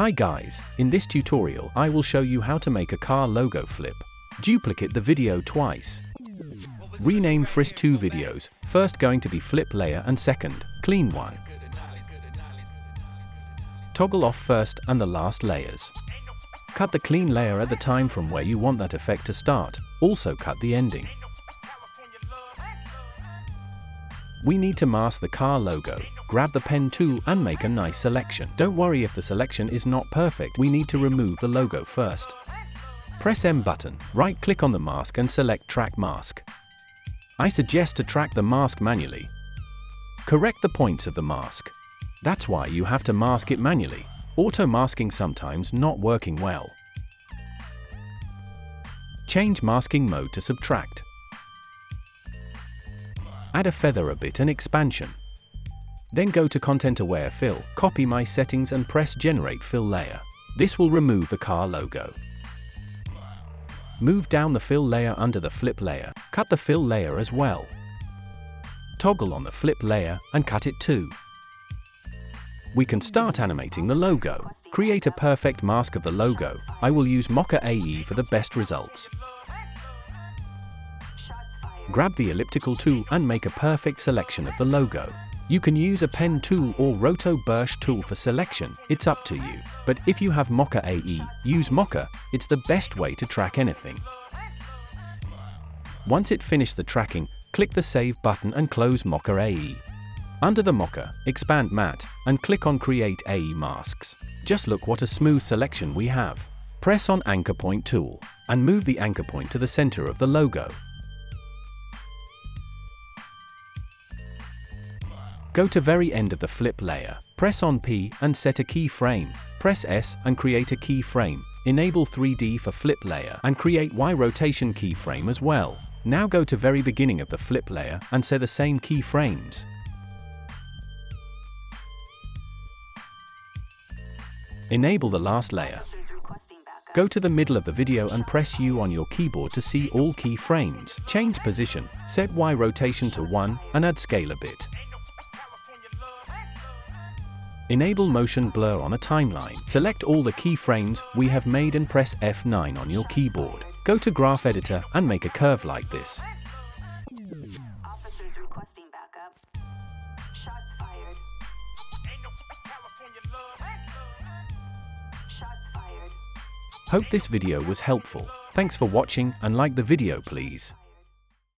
Hi guys, in this tutorial I will show you how to make a car logo flip. Duplicate the video twice. Rename first two videos, first going to be flip layer and second, clean one. Toggle off first and the last layers. Cut the clean layer at the time from where you want that effect to start, also cut the ending. We need to mask the car logo. Grab the pen tool and make a nice selection. Don't worry if the selection is not perfect, we need to remove the logo first. Press M button, right click on the mask and select track mask. I suggest to track the mask manually. Correct the points of the mask. That's why you have to mask it manually. Auto-masking sometimes not working well. Change masking mode to subtract. Add a feather a bit and expansion. Then go to Content-Aware Fill, copy my settings and press Generate Fill Layer. This will remove the car logo. Move down the fill layer under the flip layer, cut the fill layer as well. Toggle on the flip layer and cut it too. We can start animating the logo. Create a perfect mask of the logo. I will use Mocha AE for the best results. Grab the elliptical tool and make a perfect selection of the logo. You can use a pen tool or roto-bursch tool for selection, it's up to you. But if you have Mocha AE, use Mocha, it's the best way to track anything. Once it finished the tracking, click the Save button and close Mocha AE. Under the Mocha, expand Matte, and click on Create AE Masks. Just look what a smooth selection we have. Press on Anchor Point tool, and move the anchor point to the center of the logo. Go to very end of the flip layer, press on P and set a keyframe, press S and create a keyframe, enable 3D for flip layer and create Y rotation keyframe as well. Now go to very beginning of the flip layer and set the same keyframes. Enable the last layer. Go to the middle of the video and press U on your keyboard to see all keyframes. Change position, set Y rotation to 1 and add scale a bit. Enable motion blur on a timeline. Select all the keyframes we have made and press F9 on your keyboard. Go to graph editor and make a curve like this. Hope this video was helpful. Thanks for watching and like the video please.